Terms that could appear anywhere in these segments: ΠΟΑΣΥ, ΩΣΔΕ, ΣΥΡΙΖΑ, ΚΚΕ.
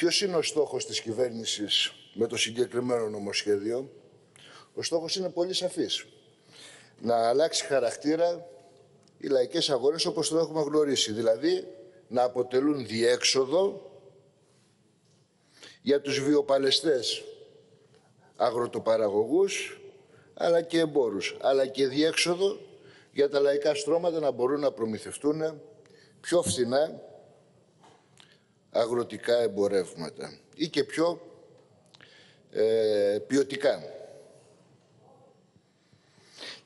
Ποιος είναι ο στόχος της κυβέρνησης με το συγκεκριμένο νομοσχέδιο? Ο στόχος είναι πολύ σαφής. Να αλλάξει χαρακτήρα οι λαϊκές αγορές όπως το έχουμε γνωρίσει. Δηλαδή, να αποτελούν διέξοδο για τους βιοπαλαιστές αγροτοπαραγωγούς, αλλά και εμπόρους, αλλά και διέξοδο για τα λαϊκά στρώματα να μπορούν να προμηθευτούν πιο φθηνά αγροτικά εμπορεύματα ή και πιο ποιοτικά.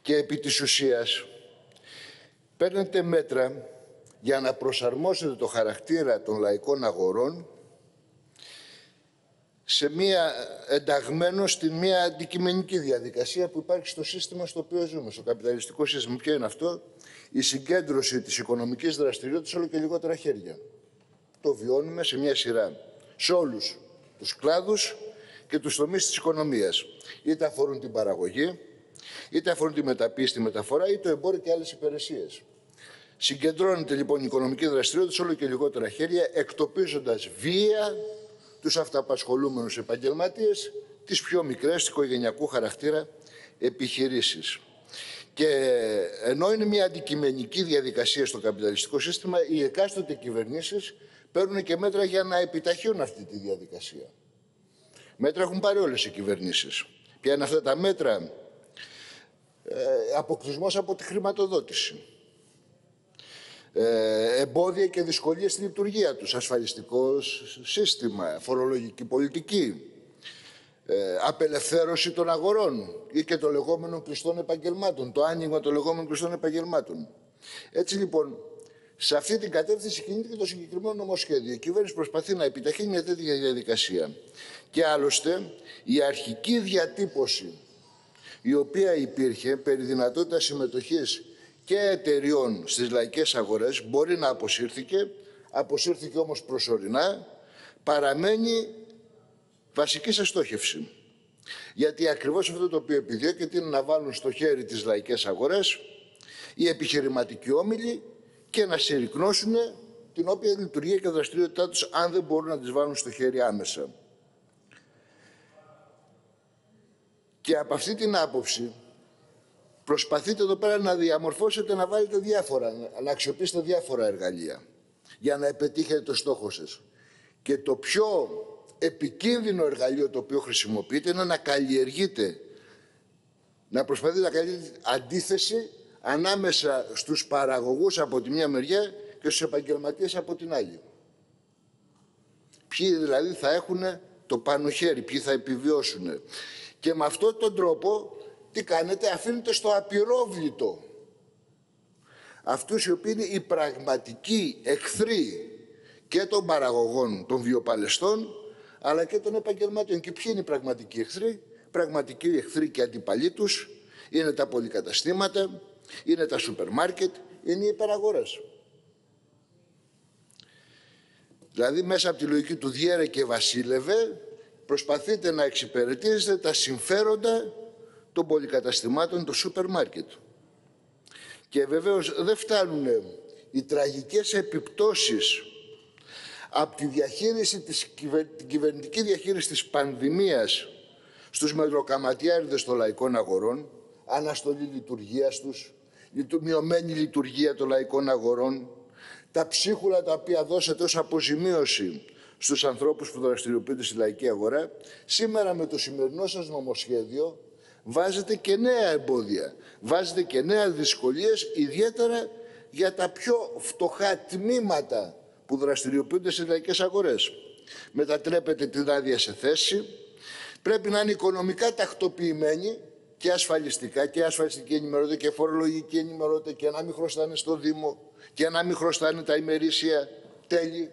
Και επί της ουσίας, παίρνετε μέτρα για να προσαρμόσετε το χαρακτήρα των λαϊκών αγορών σε μία, ενταγμένο στην μία αντικειμενική διαδικασία που υπάρχει στο σύστημα στο οποίο ζούμε, στο καπιταλιστικό σύστημα. Ποιο είναι αυτό? Η συγκέντρωση της οικονομικής δραστηριότητας όλο και λιγότερα χέρια. Το βιώνουμε σε μία σειρά, σε όλους τους κλάδους και τους τομείς της οικονομίας. Είτε αφορούν την παραγωγή, είτε αφορούν τη μεταποίηση, τη μεταφορά, είτε το εμπόριο και άλλες υπηρεσίες. Συγκεντρώνεται λοιπόν η οικονομική δραστηριότητα σε όλο και λιγότερα χέρια, εκτοπίζοντας βία τους αυταπασχολούμενους επαγγελματίες, τις πιο μικρές οικογενειακού χαρακτήρα επιχειρήσεις. Και ενώ είναι μια αντικειμενική διαδικασία στο καπιταλιστικό σύστημα, οι εκάστοτε κυβερνήσεις παίρνουν και μέτρα για να επιταχύνουν αυτή τη διαδικασία. Μέτρα έχουν πάρει όλες οι κυβερνήσεις. Ποια είναι αυτά τα μέτρα? Αποκλεισμός από τη χρηματοδότηση. Εμπόδια και δυσκολίες στη λειτουργία τους, ασφαλιστικό σύστημα, φορολογική πολιτική, απελευθέρωση των αγορών ή και των λεγόμενων κλειστών επαγγελμάτων, το άνοιγμα των λεγόμενων κλειστών επαγγελμάτων. Έτσι λοιπόν, σε αυτή την κατεύθυνση κινείται και το συγκεκριμένο νομοσχέδιο. Η κυβέρνηση προσπαθεί να επιταχύνει μια τέτοια διαδικασία. Και άλλωστε, η αρχική διατύπωση η οποία υπήρχε περί δυνατότητα συμμετοχής και εταιριών στις λαϊκές αγορές μπορεί να αποσύρθηκε όμως προσωρινά, παραμένει βασική σας στόχευση. Γιατί ακριβώς αυτό το οποίο επιδιώκεται είναι να βάλουν στο χέρι τις λαϊκές αγορές οι επιχειρηματικοί όμιλοι και να συρρυκνώσουν την όποια λειτουργία και δραστηριότητά τους αν δεν μπορούν να τις βάλουν στο χέρι άμεσα. Και από αυτή την άποψη προσπαθείτε εδώ πέρα να διαμορφώσετε, να βάλετε διάφορα, να αξιοποιήσετε διάφορα εργαλεία για να επιτύχετε το στόχο σας. Και το πιο επικίνδυνο εργαλείο το οποίο χρησιμοποιείτε είναι να καλλιεργείτε, να προσπαθείτε να καλλιεργείτε αντίθεση ανάμεσα στους παραγωγούς από τη μια μεριά και στους επαγγελματίες από την άλλη. Ποιοι δηλαδή θα έχουν το πάνω χέρι, ποιοι θα επιβιώσουν. Και με αυτόν τον τρόπο, τι κάνετε? Αφήνετε στο απειρόβλητο αυτούς οι οποίοι είναι οι πραγματικοί εχθροί και των παραγωγών, των βιοπαλαιστών, αλλά και των επαγγελματιών. Και ποιοι είναι οι πραγματικοί εχθροί? Πραγματικοί εχθροί και αντιπαλοί τους είναι τα πολυκαταστήματα, είναι τα σούπερ μάρκετ, είναι οι υπεραγορές. Δηλαδή μέσα από τη λογική του διέρε και βασίλευε, προσπαθείτε να εξυπηρετήσετε τα συμφέροντα των πολυκαταστημάτων, των σούπερ μάρκετ. Και βεβαίως δεν φτάνουν οι τραγικές επιπτώσεις από τη διαχείριση την κυβερνητική διαχείριση της πανδημίας στους μελοκαματιάριδες των λαϊκών αγορών, αναστολή λειτουργίας τους, μειωμένη λειτουργία των λαϊκών αγορών, τα ψίχουλα τα οποία δώσατε ως αποζημίωση στους ανθρώπους που δραστηριοποιούνται στη λαϊκή αγορά. Σήμερα με το σημερινό σας νομοσχέδιο βάζετε και νέα εμπόδια, βάζετε και νέα δυσκολίες, ιδιαίτερα για τα πιο φτωχά τμήματα που δραστηριοποιούνται στις λαϊκές αγορές. Μετατρέπετε την άδεια σε θέση, πρέπει να είναι οικονομικά τακτοποιημένοι και ασφαλιστικά, και ασφαλιστική ενημερότητα και φορολογική ενημερότητα, και να μην χρωστάνε στο Δήμο, και να μην χρωστάνε τα ημερήσια τέλη.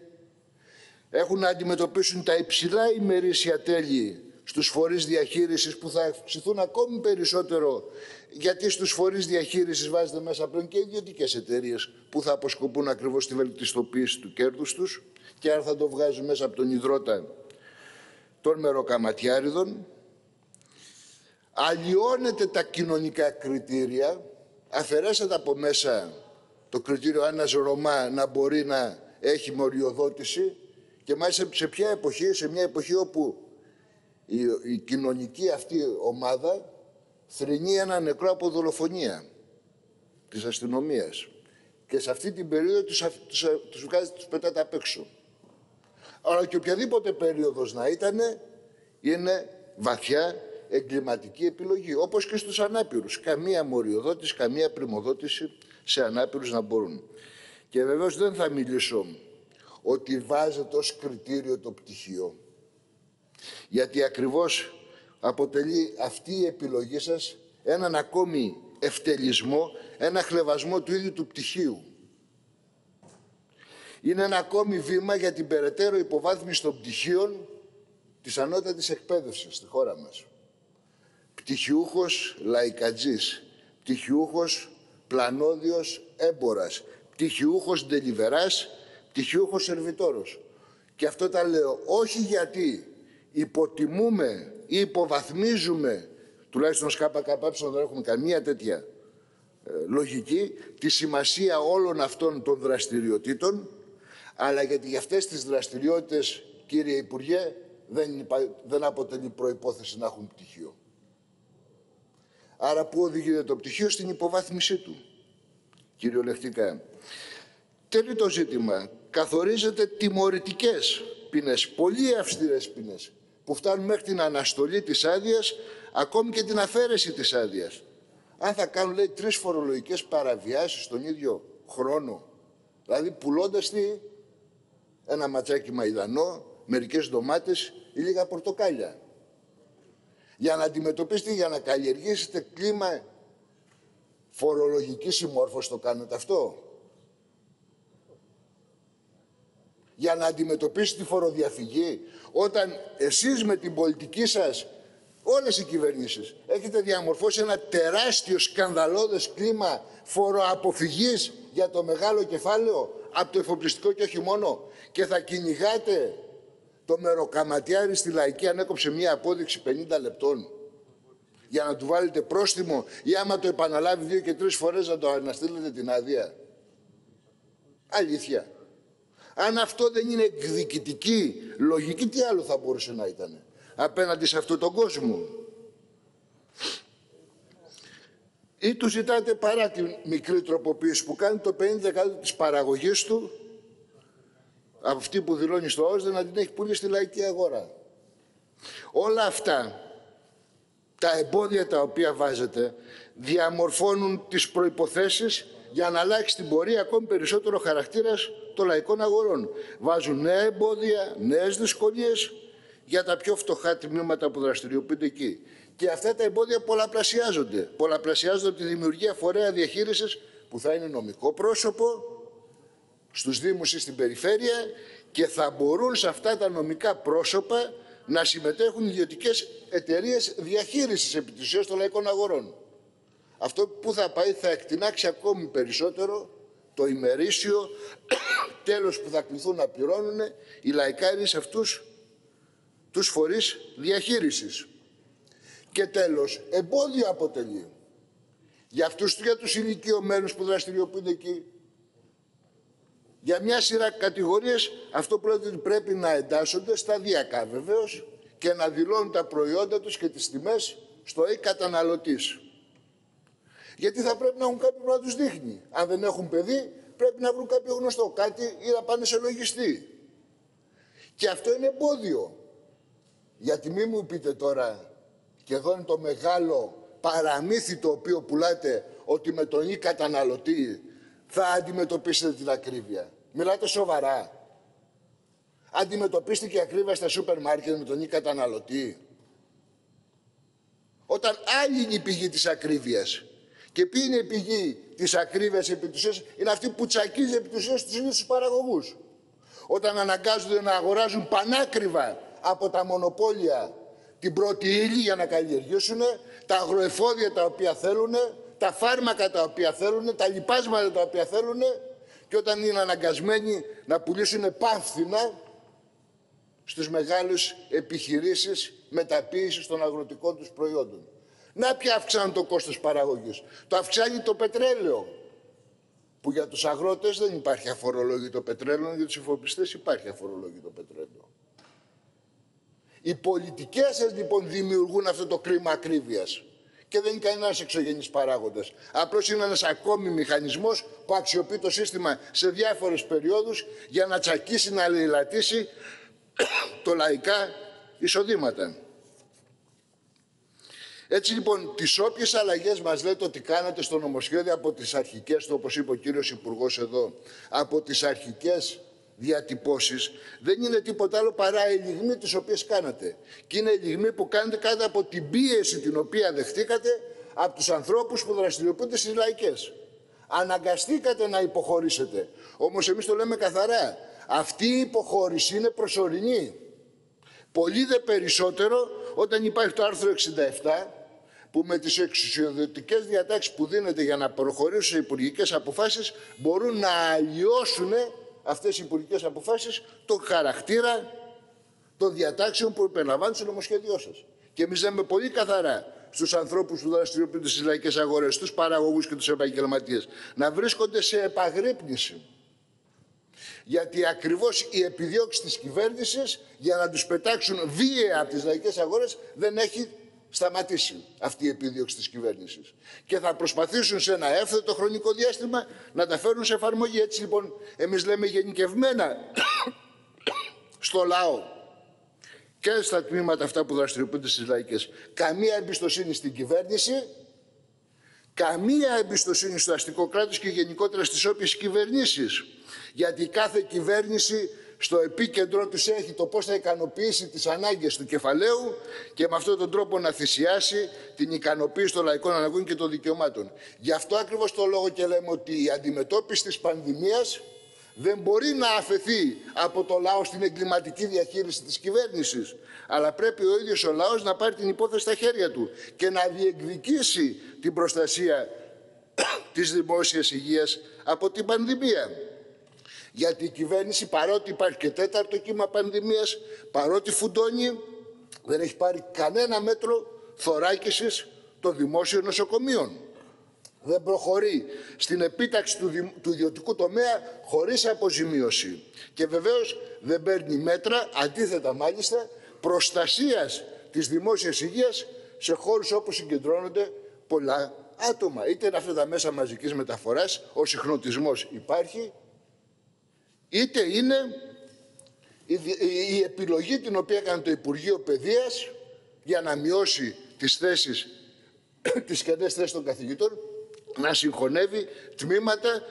Έχουν να αντιμετωπίσουν τα υψηλά ημερήσια τέλη στους φορείς διαχείρισης που θα αυξηθούν ακόμη περισσότερο, γιατί στους φορείς διαχείρισης βάζετε μέσα πλέον και ιδιωτικές εταιρείες που θα αποσκοπούν ακριβώς στη βελτιστοποίηση του κέρδους τους και άρα θα το βγάζουν μέσα από τον ιδρώτα των μεροκαματιάριδων. Αλλοιώνετε τα κοινωνικά κριτήρια, αφαιρέσετε από μέσα το κριτήριο ένας Ρωμά να μπορεί να έχει μοριοδότηση Και μάλιστα σε ποια εποχή, σε μια εποχή όπου η κοινωνική αυτή ομάδα θρηνεί ένα νεκρό από δολοφονία της αστυνομίας. Και σε αυτή την περίοδο τους βγάζει, τους πετάτε απ' έξω. Αλλά και οποιαδήποτε περίοδος να ήταν, είναι βαθιά εγκληματική επιλογή. Όπως και στους ανάπηρους. Καμία μοριοδότηση, καμία πρημοδότηση σε ανάπηρους να μπορούν. Και βεβαίως δεν θα μιλήσω ότι βάζεται ως κριτήριο το πτυχίο. Γιατί ακριβώς αποτελεί αυτή η επιλογή σας έναν ακόμη ευτελισμό, ένα χλευασμό του ίδιου του πτυχίου. Είναι ένα ακόμη βήμα για την περαιτέρω υποβάθμιση των πτυχίων της ανώτατης εκπαίδευσης στη χώρα μας. Πτυχιούχος λαϊκατζής, πτυχιούχος πλανόδιος έμπορας, πτυχιούχος ντελιβεράς, πτυχιούχος σερβιτόρος. Και αυτό τα λέω όχι γιατί υποτιμούμε ή υποβαθμίζουμε, τουλάχιστον ως ΚΚΕ δεν έχουμε καμία τέτοια λογική, τη σημασία όλων αυτών των δραστηριοτήτων, αλλά γιατί για αυτές τις δραστηριότητες, κύριε Υπουργέ, δεν αποτελεί προϋπόθεση να έχουν πτυχίο. Άρα πού οδηγείται το πτυχίο? Στην υποβάθμισή του, κυριολεκτικά. Τρίτο ζήτημα. Καθορίζεται τιμωρητικές ποινές, πολύ αυστηρές ποινές, που φτάνουν μέχρι την αναστολή της άδειας, ακόμη και την αφαίρεση της άδειας. Αν θα κάνουν, λέει, 3 φορολογικές παραβιάσεις τον ίδιο χρόνο, δηλαδή πουλώντας τι, ένα ματσάκι μαϊδανό, μερικές ντομάτες ή λίγα πορτοκάλια. Για να αντιμετωπίσετε, για να καλλιεργήσετε κλίμα φορολογικής συμμόρφωσης, το κάνετε αυτό. Για να αντιμετωπίσετε τη φοροδιαφυγή, όταν εσείς με την πολιτική σας, όλες οι κυβερνήσεις, έχετε διαμορφώσει ένα τεράστιο σκανδαλώδες κλίμα φοροαποφυγής για το μεγάλο κεφάλαιο, από το εφοπλιστικό και όχι μόνο, και θα κυνηγάτε το μεροκαματιάρι στη Λαϊκή αν έκοψε μία απόδειξη 50 λεπτών για να του βάλετε πρόστιμο ή άμα το επαναλάβει 2 και 3 φορές να το αναστείλετε την άδεια. Αλήθεια. Αν αυτό δεν είναι εκδικητική λογική, τι άλλο θα μπορούσε να ήταν απέναντι σε αυτόν τον κόσμο? Ή του ζητάτε, παρά τη μικρή τροποποίηση που κάνει, το 50% της παραγωγής του, αυτή που δηλώνει στο ΩΣΔΕ, να την έχει πουλήσει στη λαϊκή αγορά. Όλα αυτά τα εμπόδια τα οποία βάζετε διαμορφώνουν τις προϋποθέσεις για να αλλάξει την πορεία ακόμη περισσότερο χαρακτήρας των λαϊκών αγορών. Βάζουν νέα εμπόδια, νέες δυσκολίες για τα πιο φτωχά τμήματα που δραστηριοποιούνται εκεί. Και αυτά τα εμπόδια πολλαπλασιάζονται. Πολλαπλασιάζονται από τη δημιουργία φορέα διαχείρισης που θα είναι νομικό πρόσωπο στους Δήμους ή στην Περιφέρεια και θα μπορούν σε αυτά τα νομικά πρόσωπα να συμμετέχουν ιδιωτικές εταιρείες διαχείρισης επί της ουσίας των λαϊκών αγορών. Αυτό που θα πάει θα εκτινάξει ακόμη περισσότερο το ημερήσιο τέλος που θα κληθούν να πληρώνουν οι λαϊκάροι σε αυτούς τους φορείς διαχείρισης. Και τέλος, εμπόδιο αποτελεί για αυτούς, για τους ηλικιωμένους που δραστηριοποιούνται εκεί, για μια σειρά κατηγορίες, αυτό πρέπει να εντάσσονται σταδιακά βεβαίως και να δηλώνουν τα προϊόντα τους και τις τιμές στο καταναλωτής. Γιατί θα πρέπει να έχουν κάποιον να τους δείχνει. Αν δεν έχουν παιδί, πρέπει να βρουν κάποιο γνωστό κάτι ή να πάνε σε λογιστή. Και αυτό είναι εμπόδιο. Γιατί μην μου πείτε τώρα, και εδώ είναι το μεγάλο παραμύθι το οποίο πουλάτε, ότι με τον καταναλωτή θα αντιμετωπίσετε την ακρίβεια. Μιλάτε σοβαρά? Αντιμετωπίστε και ακρίβεια στα σούπερ μάρκετ με τον καταναλωτή? Όταν άλλη είναι η πηγή της ακρίβειας. Και ποιοι είναι η πηγή της ακρίβειας επί της ουσίας? Είναι αυτή που τσακίζει επί της ουσίας τους ίδιους τους παραγωγούς. Όταν αναγκάζονται να αγοράζουν πανάκριβα από τα μονοπόλια την πρώτη ύλη για να καλλιεργήσουν, τα αγροεφόδια τα οποία θέλουν, τα φάρμακα τα οποία θέλουν, τα λιπάσματα τα οποία θέλουν, και όταν είναι αναγκασμένοι να πουλήσουν πάνθυνα στους μεγάλους επιχειρήσεις μεταποίησης των αγροτικών τους προϊόντων. Να πια αυξάνουν το κόστος παραγωγής. Το αυξάνει το πετρέλαιο. που για τους αγρότες δεν υπάρχει αφορολόγητο πετρέλαιο, για τους υφοπιστές υπάρχει αφορολόγητο πετρέλαιο. Οι πολιτικές σας λοιπόν δημιουργούν αυτό το κλίμα ακρίβειας και δεν είναι κανένας εξωγενής παράγοντας. Απλώς είναι ένας ακόμη μηχανισμός που αξιοποιεί το σύστημα σε διάφορες περιόδους για να τσακίσει, να λαιλατίσει το λαϊκά εισοδήματα. Έτσι λοιπόν, τις όποιες αλλαγές μας λέτε ότι κάνατε στο νομοσχέδιο από τις αρχικές, όπως είπε ο κύριος Υπουργός εδώ, από τις αρχικές διατυπώσεις, δεν είναι τίποτα άλλο παρά οι λιγμοί τις οποίες κάνατε. Και είναι οι λιγμοί που κάνετε κάτω από την πίεση την οποία δεχτήκατε από τους ανθρώπους που δραστηριοποιούνται στις λαϊκές. Αναγκαστήκατε να υποχωρήσετε. Όμως εμείς το λέμε καθαρά. Αυτή η υποχώρηση είναι προσωρινή. Πολύ δε περισσότερο όταν υπάρχει το άρθρο 67 που με τις εξουσιοδοτικές διατάξεις που δίνεται για να προχωρήσουν σε υπουργικές αποφάσεις μπορούν να αλλοιώσουν αυτές οι υπουργικές αποφάσεις το χαρακτήρα των διατάξεων που επαναλαμβάνουν στο νομοσχέδιό σας. Και εμείς λέμε πολύ καθαρά στους ανθρώπους που δραστηριοποιούνται στις λαϊκές αγορές, στους παραγωγούς και τους επαγγελματίες, να βρίσκονται σε επαγρύπνηση. Γιατί ακριβώς η επιδίωξη της κυβέρνησης για να τους πετάξουν βία από τις λαϊκές αγορές δεν έχει σταματήσει αυτή η επιδίωξη της κυβέρνησης. Και θα προσπαθήσουν σε ένα εύθετο χρονικό διάστημα να τα φέρουν σε εφαρμογή. Έτσι λοιπόν εμείς λέμε γενικευμένα στο λαό και στα τμήματα αυτά που δραστηριοποιούνται στις λαϊκές. Καμία εμπιστοσύνη στην κυβέρνηση, καμία εμπιστοσύνη στο αστικό κράτος και γενικότερα στις όποιες κυβερνήσεις. Γιατί κάθε κυβέρνηση στο επίκεντρό τους έχει το πώς θα ικανοποιήσει τις ανάγκες του κεφαλαίου και με αυτόν τον τρόπο να θυσιάσει την ικανοποίηση των λαϊκών αναγκών και των δικαιωμάτων. Γι' αυτό ακριβώς το λόγο και λέμε ότι η αντιμετώπιση της πανδημίας δεν μπορεί να αφαιθεί από το λαό στην εγκληματική διαχείριση της κυβέρνησης, αλλά πρέπει ο ίδιος ο λαός να πάρει την υπόθεση στα χέρια του και να διεκδικήσει την προστασία της δημόσιας υγείας από την πανδημία. Γιατί η κυβέρνηση, παρότι υπάρχει και τέταρτο κύμα πανδημίας, παρότι φουντώνει, δεν έχει πάρει κανένα μέτρο θωράκισης των δημόσιων νοσοκομείων. Δεν προχωρεί στην επίταξη του ιδιωτικού τομέα χωρίς αποζημίωση. Και βεβαίως δεν παίρνει μέτρα, αντίθετα μάλιστα, προστασίας της δημόσιας υγείας σε χώρους όπου συγκεντρώνονται πολλά άτομα. Είτε είναι αυτά τα μέσα μαζικής μεταφοράς, ο συχνοτισμός υπάρχει, είτε είναι η επιλογή την οποία έκανε το Υπουργείο Παιδείας για να μειώσει τις κενές θέσεις των καθηγητών, να συγχωνεύει τμήματα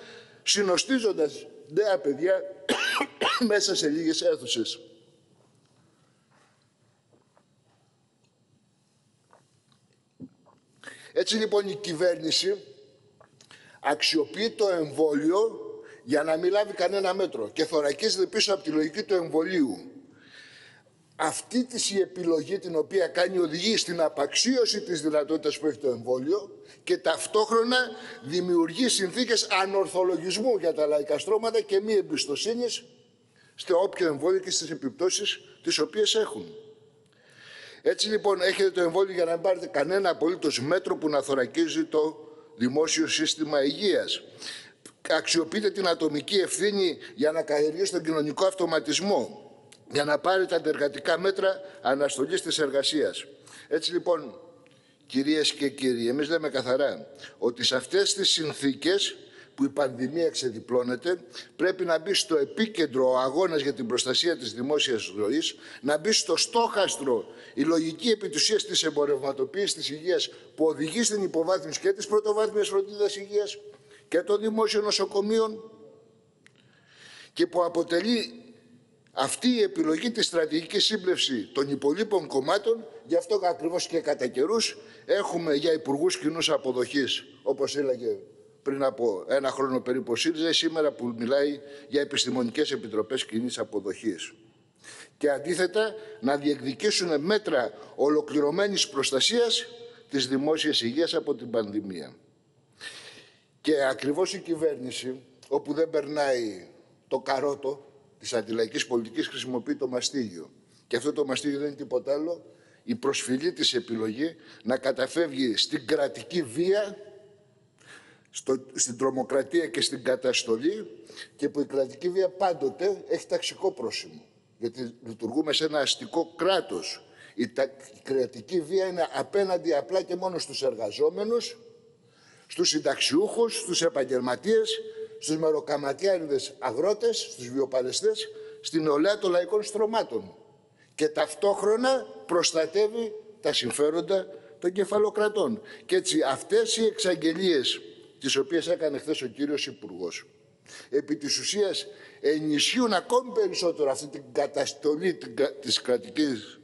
συνοστίζοντας νέα παιδιά μέσα σε λίγες αίθουσες. Έτσι λοιπόν η κυβέρνηση αξιοποιεί το εμβόλιο για να μην λάβει κανένα μέτρο και θωρακίζεται πίσω από τη λογική του εμβολίου. Αυτή της η επιλογή την οποία κάνει οδηγεί στην απαξίωση της δυνατότητας που έχει το εμβόλιο και ταυτόχρονα δημιουργεί συνθήκες ανορθολογισμού για τα λαϊκά στρώματα και μη εμπιστοσύνης στο όποιο εμβόλιο και στις επιπτώσεις τις οποίες έχουν. Έτσι λοιπόν έχετε το εμβόλιο για να μην πάρετε κανένα απολύτως μέτρο που να θωρακίζει το δημόσιο σύστημα υγείας. Αξιοποιείτε την ατομική ευθύνη για να καλλιεργήσετε τον κοινωνικό αυτοματισμό, για να πάρετε αντεργατικά μέτρα αναστολής της εργασίας. Έτσι λοιπόν, κυρίες και κύριοι, εμείς λέμε καθαρά ότι σε αυτές τις συνθήκες που η πανδημία ξεδιπλώνεται, πρέπει να μπει στο επίκεντρο ο αγώνας για την προστασία της δημόσιας ζωής, να μπει στο στόχαστρο η λογική επιτουσίας της εμπορευματοποίησης της υγείας που οδηγεί στην υποβάθμιση και της πρωτοβάθμιας φροντίδας υγείας και των δημόσιων νοσοκομείων και που αποτελεί αυτή η επιλογή της στρατηγικής σύμπλευση των υπολείπων κομμάτων. Γι' αυτό ακριβώς και κατά καιρούς έχουμε για υπουργούς κοινούς αποδοχής, όπως έλεγε πριν από ένα χρόνο περίπου ο ΣΥΡΙΖΑ, σήμερα που μιλάει για επιστημονικές επιτροπές κοινής αποδοχής. Και αντίθετα να διεκδικήσουν μέτρα ολοκληρωμένης προστασίας της δημόσιας υγείας από την πανδημία. Και ακριβώς η κυβέρνηση, όπου δεν περνάει το καρότο της αντιλαϊκής πολιτικής, χρησιμοποιεί το μαστίγιο. Και αυτό το μαστίγιο δεν είναι τίποτα άλλο, η προσφυλή της επιλογή να καταφεύγει στην κρατική βία, στην τρομοκρατία και στην καταστολή και που η κρατική βία πάντοτε έχει ταξικό πρόσημο. Γιατί λειτουργούμε σε ένα αστικό κράτος. Η κρατική βία είναι απέναντι απλά και μόνο στους εργαζόμενους, στους συνταξιούχους, στους επαγγελματίες, στους μεροκαματιάριδες αγρότες, στους βιοπαλαιστές, στην νεολαία των λαϊκών στρωμάτων. Και ταυτόχρονα προστατεύει τα συμφέροντα των κεφαλοκρατών. Και έτσι αυτές οι εξαγγελίες τις οποίες έκανε χθες ο κύριος Υπουργός, επί της ουσίας ενισχύουν ακόμη περισσότερο αυτή την καταστολή της κρατικής,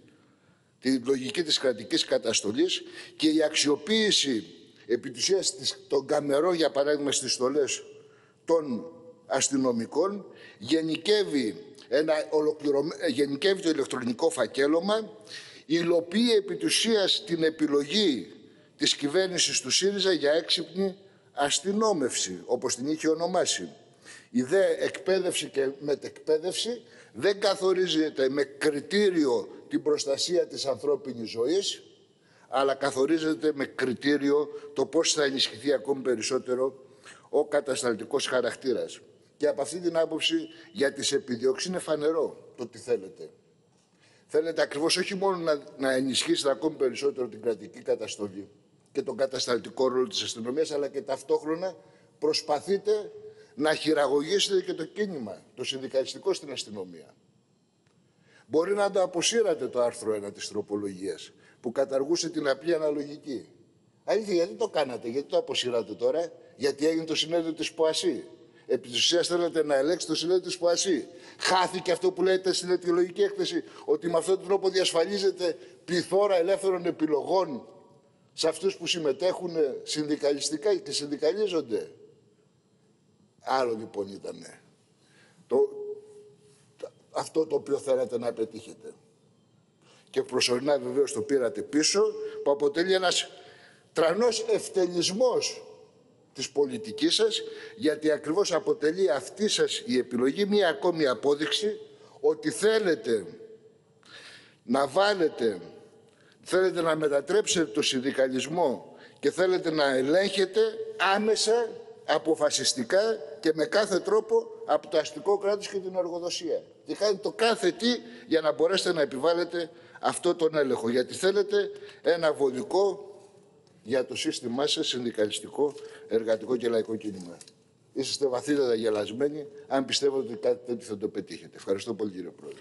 τη λογική της κρατικής καταστολής και η αξιοποίηση επί της ουσίας των καμερών, για παράδειγμα στις στολές των αστυνομικών, γενικεύει το ηλεκτρονικό φακέλωμα, υλοποιεί επί της ουσίας την επιλογή της κυβέρνησης του ΣΥΡΙΖΑ για έξυπνη αστυνόμευση, όπως την είχε ονομάσει. Η δε εκπαίδευση και μετεκπαίδευση δεν καθορίζεται με κριτήριο την προστασία της ανθρώπινης ζωής, αλλά καθορίζεται με κριτήριο το πώς θα ενισχυθεί ακόμη περισσότερο ο κατασταλτικός χαρακτήρας. Και από αυτή την άποψη για τις επιδιώξεις είναι φανερό το τι θέλετε. Θέλετε ακριβώς όχι μόνο να ενισχύσετε ακόμη περισσότερο την κρατική καταστολή και τον κατασταλτικό ρόλο της αστυνομίας, αλλά και ταυτόχρονα προσπαθείτε να χειραγωγήσετε και το κίνημα, το συνδικαλιστικό στην αστυνομία. Μπορεί να το αποσύρατε το άρθρο 1 της τροπολογίας, που καταργούσε την απλή αναλογική. Αλήθεια, γιατί το κάνατε, γιατί το αποσύρατε τώρα, γιατί έγινε το συνέδριο της ΠΟΑΣΥ. Επί της ουσίας θέλετε να ελέγξετε το συνέδριο της ΠΟΑΣΥ. Χάθηκε αυτό που λέτε στην αιτιολογική έκθεση, ότι με αυτόν τον τρόπο διασφαλίζεται πληθώρα ελεύθερων επιλογών σε αυτούς που συμμετέχουν συνδικαλιστικά και συνδικαλίζονται. Άλλο λοιπόν ήταν αυτό το οποίο θέλατε να πετύχετε. Και προσωρινά βεβαίως το πήρατε πίσω, που αποτελεί ένας τρανός ευτελισμός της πολιτικής σας, γιατί ακριβώς αποτελεί αυτή σας η επιλογή μία ακόμη απόδειξη ότι θέλετε να μετατρέψετε το συνδικαλισμό και θέλετε να ελέγχετε άμεσα, αποφασιστικά και με κάθε τρόπο από το αστικό κράτος και την εργοδοσία. Και κάνετε το κάθε τι για να μπορέσετε να επιβάλλετε αυτό τον έλεγχο. Γιατί θέλετε ένα βολικό για το σύστημά σας συνδικαλιστικό, εργατικό και λαϊκό κίνημα. Είσαστε βαθύτερα γελασμένοι αν πιστεύετε ότι κάτι τέτοιο θα το πετύχετε. Ευχαριστώ πολύ, κύριε Πρόεδρε.